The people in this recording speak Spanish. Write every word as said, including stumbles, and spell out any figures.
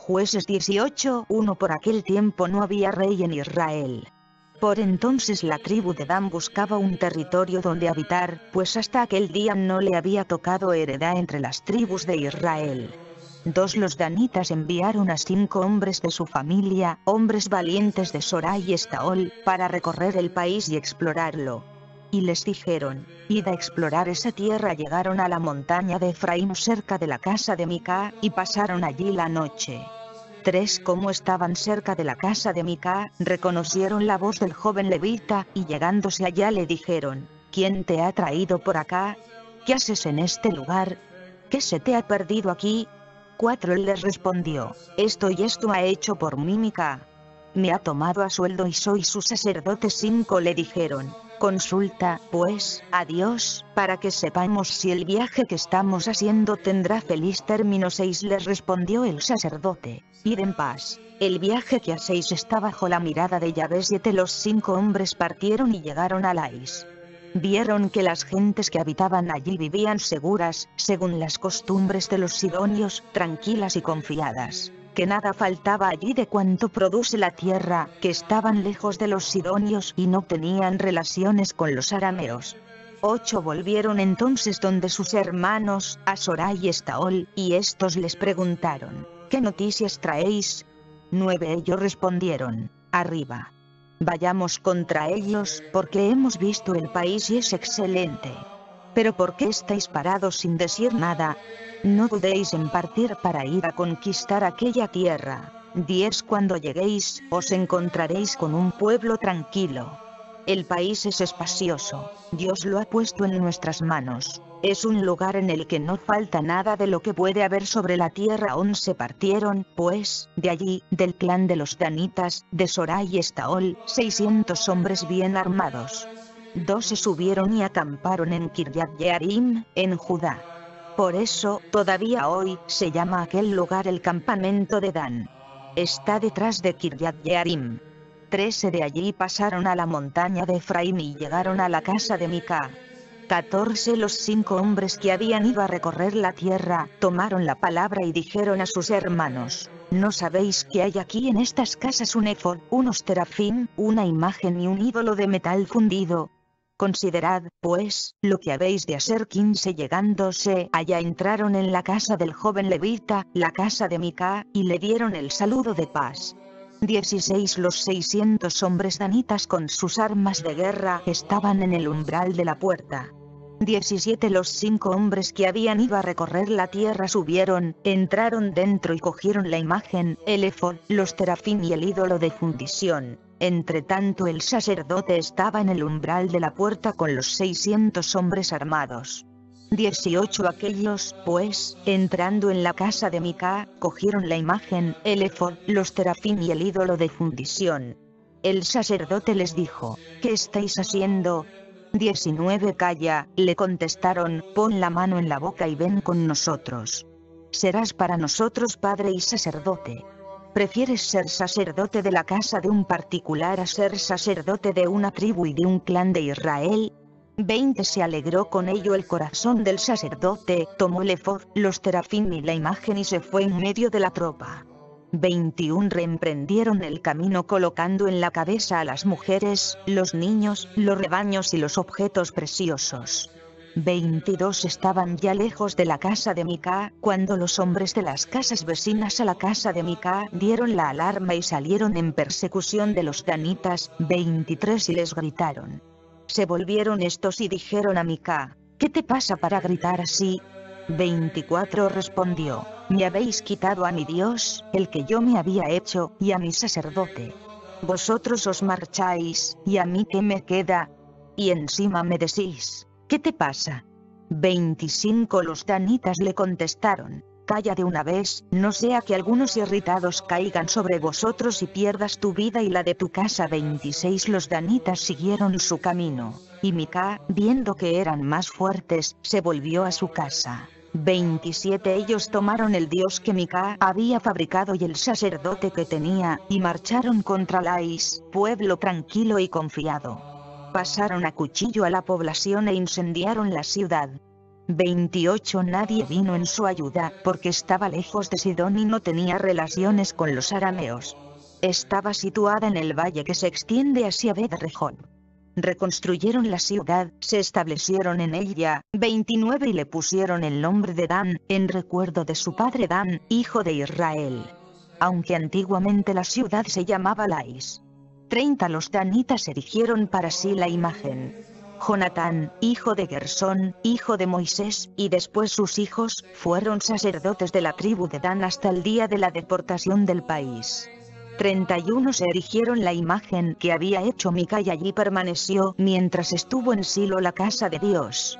Jueces dieciocho uno Por aquel tiempo no había rey en Israel. Por entonces la tribu de Dan buscaba un territorio donde habitar, pues hasta aquel día no le había tocado heredad entre las tribus de Israel. Dos Los danitas enviaron a cinco hombres de su familia, hombres valientes de Sorá y Estaol, para recorrer el país y explorarlo. Y les dijeron, id a explorar esa tierra. Llegaron a la montaña de Efraín cerca de la casa de Miká, y pasaron allí la noche. Tres Como estaban cerca de la casa de Miká, reconocieron la voz del joven levita, y llegándose allá le dijeron, ¿quién te ha traído por acá? ¿Qué haces en este lugar? ¿Qué se te ha perdido aquí? Cuatro Les respondió, esto y esto ha hecho por mí Miká. Me ha tomado a sueldo y soy su sacerdote. Cinco Le dijeron, consulta, pues, a Dios, para que sepamos si el viaje que estamos haciendo tendrá feliz término. Seis Les respondió el sacerdote, id en paz, el viaje que hacéis está bajo la mirada de Yahvé. Siete Los cinco hombres partieron y llegaron a Lais. Vieron que las gentes que habitaban allí vivían seguras, según las costumbres de los sidonios, tranquilas y confiadas. Que nada faltaba allí de cuanto produce la tierra, que estaban lejos de los sidonios y no tenían relaciones con los arameos. Ocho Volvieron entonces donde sus hermanos, a Sorá y Estaol, y estos les preguntaron, ¿qué noticias traéis? Nueve Ellos respondieron, arriba. Vayamos contra ellos, porque hemos visto el país y es excelente. ¿Pero por qué estáis parados sin decir nada? No dudéis en partir para ir a conquistar aquella tierra. diez Cuando lleguéis, os encontraréis con un pueblo tranquilo. El país es espacioso, Dios lo ha puesto en nuestras manos. Es un lugar en el que no falta nada de lo que puede haber sobre la tierra. once Partieron, pues, de allí, del clan de los danitas, de Sorá y Estaol, seiscientos hombres bien armados. doce Subieron y acamparon en Kiryat-Yearim, en Judá. Por eso, todavía hoy, se llama aquel lugar el campamento de Dan. Está detrás de Kiryat-Yearim. trece De allí pasaron a la montaña de Efraín y llegaron a la casa de Miká. catorce Los cinco hombres que habían ido a recorrer la tierra, tomaron la palabra y dijeron a sus hermanos, ¿no sabéis que hay aquí en estas casas un efod, unos terafín, una imagen y un ídolo de metal fundido? Considerad, pues, lo que habéis de hacer. quince Llegándose allá entraron en la casa del joven levita, la casa de Miká, y le dieron el saludo de paz. dieciséis Los seiscientos hombres danitas con sus armas de guerra estaban en el umbral de la puerta. diecisiete Los cinco hombres que habían ido a recorrer la tierra subieron, entraron dentro y cogieron la imagen, el efod, los terafín y el ídolo de fundición. Entretanto el sacerdote estaba en el umbral de la puerta con los seiscientos hombres armados. dieciocho Aquellos, pues, entrando en la casa de Miká, cogieron la imagen, el efod, los terafín y el ídolo de fundición. El sacerdote les dijo, ¿qué estáis haciendo? diecinueve Calla, le contestaron, pon la mano en la boca y ven con nosotros. Serás para nosotros padre y sacerdote. ¿Prefieres ser sacerdote de la casa de un particular a ser sacerdote de una tribu y de un clan de Israel? veinte Se alegró con ello el corazón del sacerdote, tomó el efod, los terafín y la imagen y se fue en medio de la tropa. veintiuno Reemprendieron el camino colocando en la cabeza a las mujeres, los niños, los rebaños y los objetos preciosos. veintidós Estaban ya lejos de la casa de Miká, cuando los hombres de las casas vecinas a la casa de Miká dieron la alarma y salieron en persecución de los danitas. veintitrés Y les gritaron. Se volvieron estos y dijeron a Miká, ¿qué te pasa para gritar así? veinticuatro Respondió, me habéis quitado a mi Dios, el que yo me había hecho, y a mi sacerdote. Vosotros os marcháis, ¿y a mí qué me queda? Y encima me decís, ¿qué te pasa? veinticinco Los danitas le contestaron, calla de una vez, no sea que algunos irritados caigan sobre vosotros y pierdas tu vida y la de tu casa. veintiséis Los danitas siguieron su camino, y Miká, viendo que eran más fuertes, se volvió a su casa. veintisiete Ellos tomaron el dios que Miká había fabricado y el sacerdote que tenía, y marcharon contra Lais, pueblo tranquilo y confiado. Pasaron a cuchillo a la población e incendiaron la ciudad. veintiocho Nadie vino en su ayuda, porque estaba lejos de Sidón y no tenía relaciones con los arameos. Estaba situada en el valle que se extiende hacia Betrejón. Reconstruyeron la ciudad, se establecieron en ella, veintinueve y le pusieron el nombre de Dan, en recuerdo de su padre Dan, hijo de Israel. Aunque antiguamente la ciudad se llamaba Lais. treinta Los danitas erigieron para sí la imagen. Jonatán, hijo de Gersón, hijo de Moisés, y después sus hijos, fueron sacerdotes de la tribu de Dan hasta el día de la deportación del país. treinta y uno Se erigieron la imagen que había hecho Miká y allí permaneció mientras estuvo en Silo la casa de Dios.